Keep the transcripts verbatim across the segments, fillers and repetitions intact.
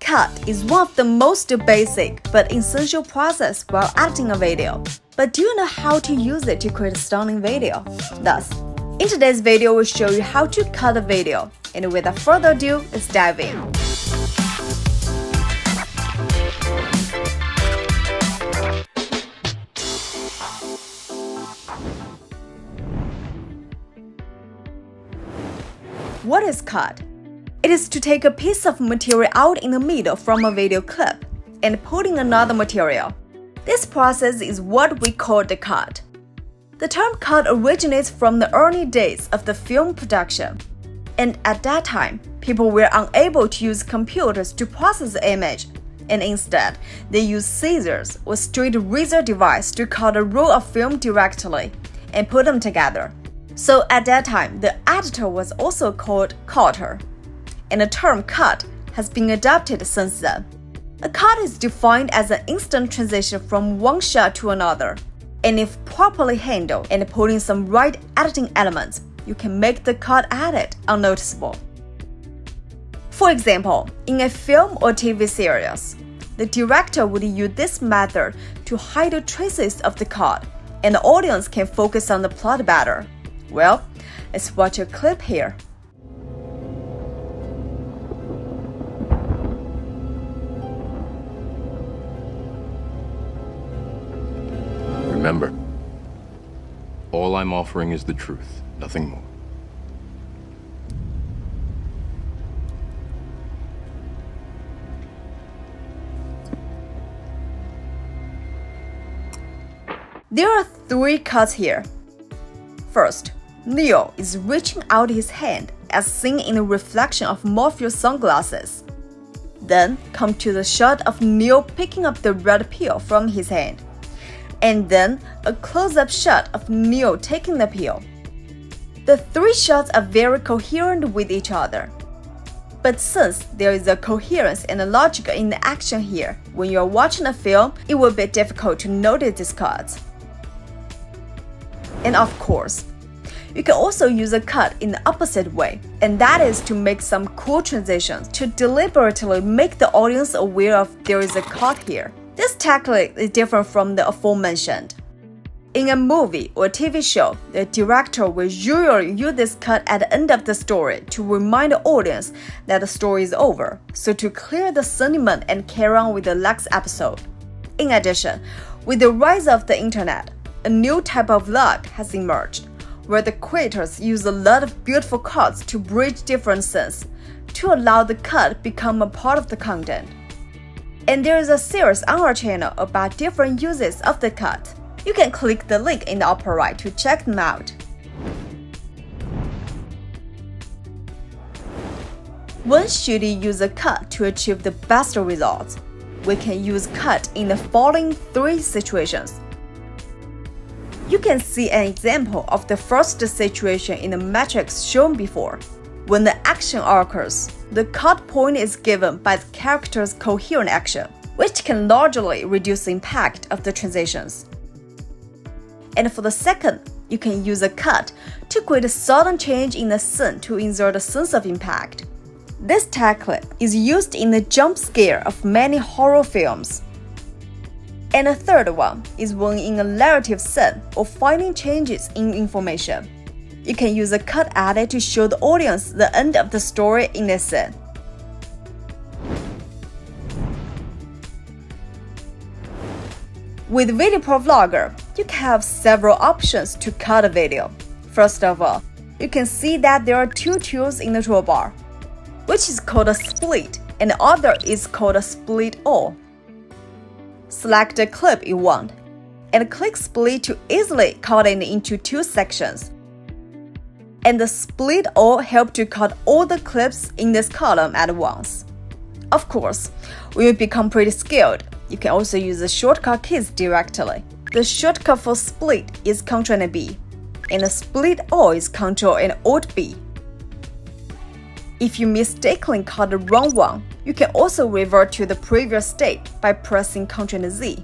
Cut is one of the most basic but essential process while editing a video. But do you know how to use it to create a stunning video? Thus, in today's video we'll show you how to cut a video. And without further ado, let's dive in. What is cut? It is to take a piece of material out in the middle from a video clip and put in another material. This process is what we call the cut. The term cut originates from the early days of the film production, and at that time, people were unable to use computers to process the image, and instead, they used scissors or straight razor device to cut a roll of film directly and put them together. So at that time, the editor was also called cutter, and the term cut has been adopted since then. A cut is defined as an instant transition from one shot to another, and if properly handled and put in some right editing elements, you can make the cut edit unnoticeable. For example, in a film or T V series, the director would use this method to hide the traces of the cut, and the audience can focus on the plot better. Well, let's watch a clip here. Remember, all I'm offering is the truth, nothing more. There are three cuts here. First, Neo is reaching out his hand as seen in the reflection of Morpheus' sunglasses. Then come to the shot of Neo picking up the red pill from his hand, and then a close-up shot of Neo taking the pill. The three shots are very coherent with each other. But since there is a coherence and a logic in the action here, when you're watching a film, it will be difficult to notice these cuts. And of course, you can also use a cut in the opposite way, and that is to make some cool transitions to deliberately make the audience aware of there is a cut here. This technique is different from the aforementioned. In a movie or T V show, the director will usually use this cut at the end of the story to remind the audience that the story is over, so to clear the sentiment and carry on with the next episode. In addition, with the rise of the internet, a new type of vlog has emerged, where the creators use a lot of beautiful cuts to bridge different scenes, to allow the cut to become a part of the content. And there is a series on our channel about different uses of the cut. You can click the link in the upper right to check them out. When should you use a cut to achieve the best results? We can use cut in the following three situations. You can see an example of the first situation in the matrix shown before. When the action occurs, the cut point is given by the character's coherent action, which can largely reduce the impact of the transitions. And for the second, you can use a cut to create a sudden change in the scene to insert a sense of impact. This technique is used in the jump scare of many horror films. And the third one is when in a narrative scene or finding changes in information. You can use a cut edit to show the audience the end of the story in this scene. With VideoProc Vlogger, you can have several options to cut a video. First of all, you can see that there are two tools in the toolbar, which is called a split, and the other is called a split all. Select the clip you want, and click split to easily cut it into two sections. And the split all help to cut all the clips in this column at once. Of course, when you become pretty skilled, you can also use the shortcut keys directly. The shortcut for split is Ctrl and B, and the split all is Ctrl and Alt B. If you mistakenly cut the wrong one, you can also revert to the previous state by pressing Ctrl and Z.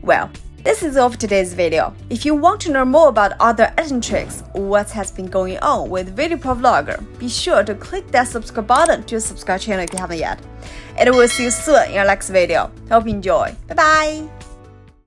Well, This is all of today's video. If you want to know more about other editing tricks, what has been going on with VideoProc Vlogger, be sure to click that subscribe button to subscribe channel if you haven't yet. And we'll see you soon in our next video. Hope you enjoy. Bye bye!